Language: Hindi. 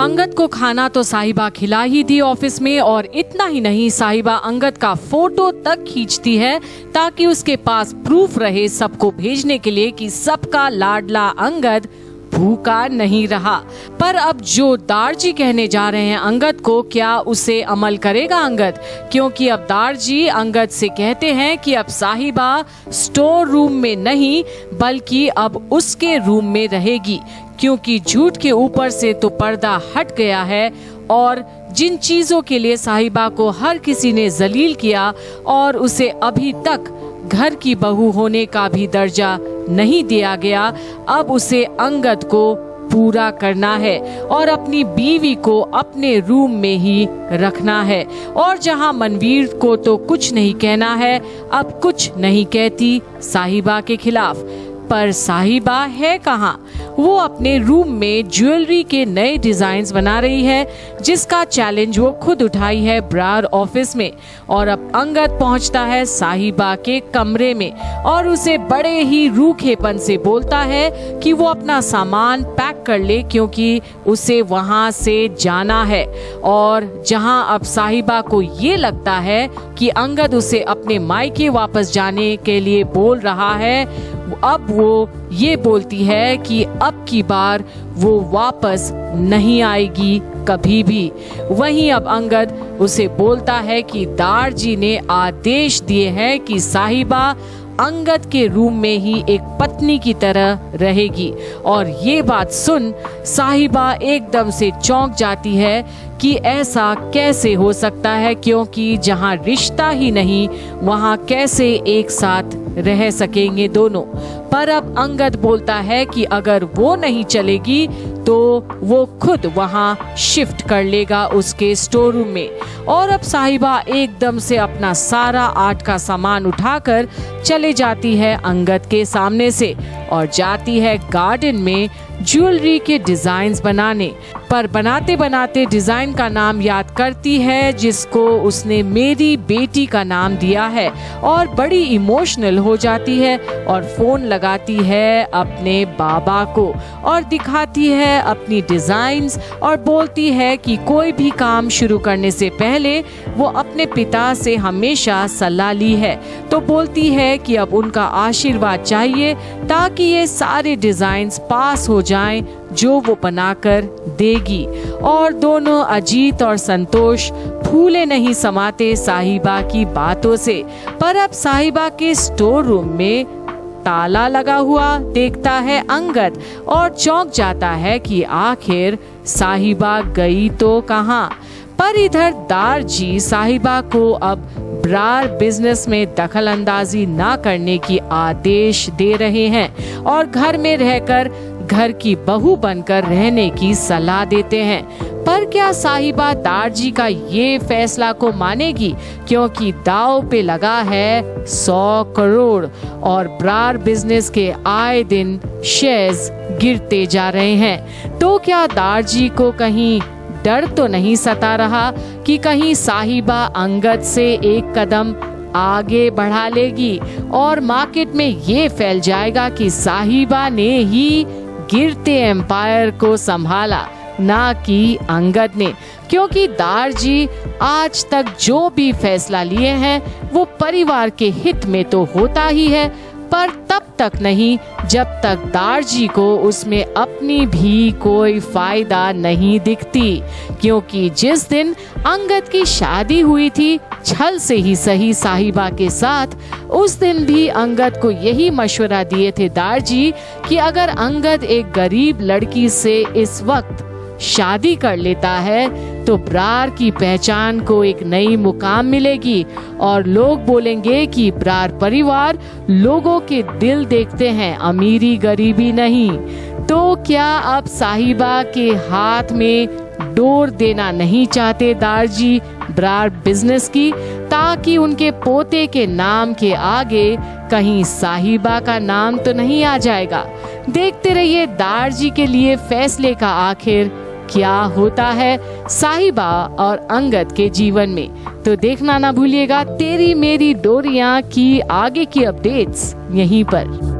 अंगद को खाना तो साहिबा खिला ही दी ऑफिस में, और इतना ही नहीं, साहिबा अंगद का फोटो तक खींचती है ताकि उसके पास प्रूफ रहे सबको भेजने के लिए कि सबका लाडला अंगद भूखा नहीं रहा। पर अब जो दारजी कहने जा रहे हैं अंगद को, क्या उसे अमल करेगा अंगद? क्योंकि अब दारजी अंगद से कहते हैं कि अब साहिबा स्टोर रूम में नहीं बल्कि अब उसके रूम में रहेगी, क्योंकि झूठ के ऊपर से तो पर्दा हट गया है और जिन चीज़ों के लिए साहिबा को हर किसी ने जलील किया और उसे अभी तक घर की बहू होने का भी दर्जा नहीं दिया गया, अब उसे अंगद को पूरा करना है और अपनी बीवी को अपने रूम में ही रखना है। और जहां मनवीर को तो कुछ नहीं कहना है, अब कुछ नहीं कहती साहिबा के खिलाफ। पर साहिबा है कहाँ? वो अपने रूम में ज्वेलरी के नए डिजाइन्स बना रही है, जिसका चैलेंज वो खुद उठाई है ब्रार ऑफिस में। और अब अंगद पहुंचता है साहिबा के कमरे में और उसे बड़े ही रूखेपन से बोलता है कि वो अपना सामान पैक कर ले क्योंकि उसे वहां से जाना है। और जहां अब साहिबा को ये लगता है कि अंगद उसे अपने मायके वापस जाने के लिए बोल रहा है, अब वो ये बोलती है कि अब की बार वो वापस नहीं आएगी कभी भी। वहीं अब अंगद उसे बोलता है कि दारजी ने आदेश दिए हैं कि साहिबा अंगद के रूम में ही एक पत्नी की तरह रहेगी। और ये बात सुन साहिबा एकदम से चौंक जाती है कि ऐसा कैसे हो सकता है, क्योंकि जहां रिश्ता ही नहीं वहां कैसे एक साथ रह सकेंगे दोनों। पर अब अंगद बोलता है कि अगर वो नहीं चलेगी तो वो खुद वहां शिफ्ट कर लेगा उसके स्टोर रूम में। और अब साहिबा एकदम से अपना सारा आर्ट का सामान उठाकर चले जाती है अंगद के सामने से और जाती है गार्डन में ज्वेलरी के डिजाइन्स बनाने। पर बनाते बनाते डिजाइन का नाम याद करती है जिसको उसने मेरी बेटी का नाम दिया है और बड़ी इमोशनल हो जाती है और फोन लगाती है अपने बाबा को और दिखाती है अपनी डिजाइन्स और बोलती है कि कोई भी काम शुरू करने से पहले वो अपने पिता से हमेशा सलाह ली है, तो बोलती है कि अब उनका आशीर्वाद चाहिए ताकि ये सारे डिजाइन्स पास हो जाएं जो वो बनाकर देगी। और दोनों अजीत और संतोष फूले नहीं समाते साहिबा की बातों से। पर अब साहिबा के स्टोर रूम में ताला लगा हुआ देखता है अंगद और चौंक जाता है कि आखिर साहिबा गई तो कहाँ। पर इधर दारजी साहिबा को अब ब्रार बिजनेस में दखल अंदाजी ना करने की आदेश दे रहे हैं और घर में रहकर घर की बहू बनकर रहने की सलाह देते हैं। पर क्या साहिबा दारजी का ये फैसला को मानेगी? क्योंकि दाव पे लगा है 100 करोड़ और ब्रार बिजनेस के आए दिन शेयर्स गिरते जा रहे हैं, तो क्या दारजी को कहीं डर तो नहीं सता रहा कि कहीं साहिबा अंगद से एक कदम आगे बढ़ा लेगी और मार्केट में ये फैल जाएगा कि साहिबा ने ही गिरते एम्पायर को संभाला, ना कि अंगद ने। क्योंकि दारजी आज तक जो भी फैसला लिए हैं वो परिवार के हित में तो होता ही है, पर तब तक नहीं जब तक दारजी को उसमें अपनी भी कोई फायदा नहीं दिखती। क्योंकि जिस दिन अंगद की शादी हुई थी, छल से ही सही साहिबा के साथ, उस दिन भी अंगद को यही मशवरा दिए थे दारजी कि अगर अंगद एक गरीब लड़की से इस वक्त शादी कर लेता है तो ब्रार की पहचान को एक नई मुकाम मिलेगी और लोग बोलेंगे कि ब्रार परिवार, लोगों के दिल देखते हैं, अमीरी गरीबी नहीं। तो क्या अब साहिबा के हाथ में डोर देना नहीं चाहते दारजी ब्रार बिजनेस की, ताकि उनके पोते के नाम के आगे कहीं साहिबा का नाम तो नहीं आ जाएगा? देखते रहिए दारजी के लिए फैसले का आखिर क्या होता है साहिबा और अंगद के जीवन में। तो देखना ना भूलिएगा तेरी मेरी डोरियां की आगे की अपडेट्स यहीं पर।